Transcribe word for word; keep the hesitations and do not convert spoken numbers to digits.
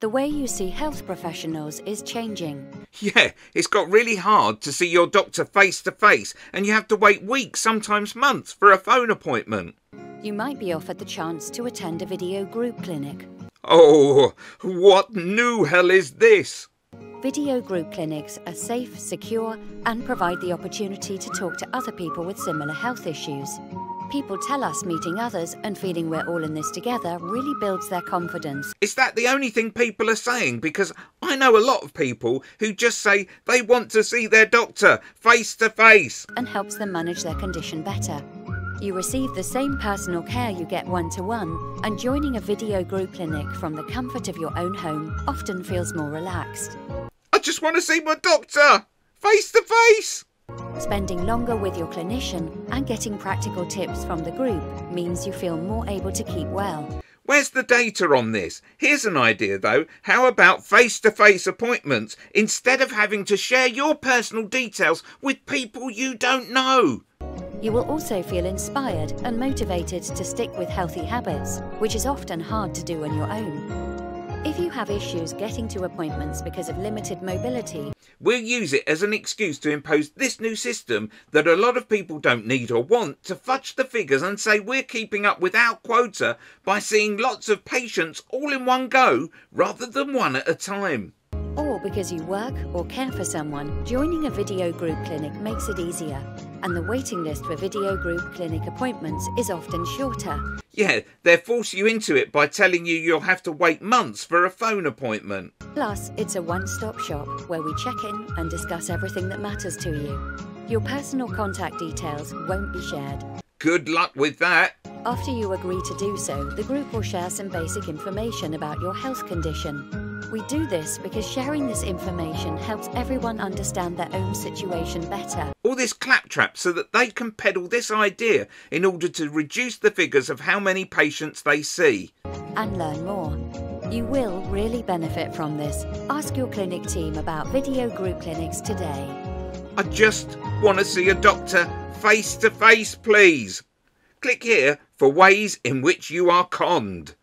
The way you see health professionals is changing. Yeah, it's got really hard to see your doctor face to face, and you have to wait weeks, sometimes months, for a phone appointment. You might be offered the chance to attend a video group clinic. Oh, what new hell is this? Video group clinics are safe, secure, and provide the opportunity to talk to other people with similar health issues. People tell us meeting others and feeling we're all in this together really builds their confidence. Is that the only thing people are saying? Because I know a lot of people who just say they want to see their doctor face to face. And helps them manage their condition better. You receive the same personal care you get one-to-one, and joining a video group clinic from the comfort of your own home often feels more relaxed. I just want to see my doctor face to face. Spending longer with your clinician and getting practical tips from the group means you feel more able to keep well. Where's the data on this? Here's an idea though. How about face-to-face appointments instead of having to share your personal details with people you don't know? You will also feel inspired and motivated to stick with healthy habits, which is often hard to do on your own. If you have issues getting to appointments because of limited mobility, we'll use it as an excuse to impose this new system that a lot of people don't need or want, to fudge the figures and say we're keeping up with our quota by seeing lots of patients all in one go rather than one at a time. Or because you work or care for someone, joining a video group clinic makes it easier, and the waiting list for video group clinic appointments is often shorter. Yeah, they force you into it by telling you you'll have to wait months for a phone appointment. Plus, it's a one-stop shop where we check in and discuss everything that matters to you. Your personal contact details won't be shared. Good luck with that. After you agree to do so, the group will share some basic information about your health condition. We do this because sharing this information helps everyone understand their own situation better. All this claptrap so that they can peddle this idea in order to reduce the figures of how many patients they see. And learn more. You will really benefit from this. Ask your clinic team about video group clinics today. I just want to see a doctor face to face, please. Click here for ways in which you are conned.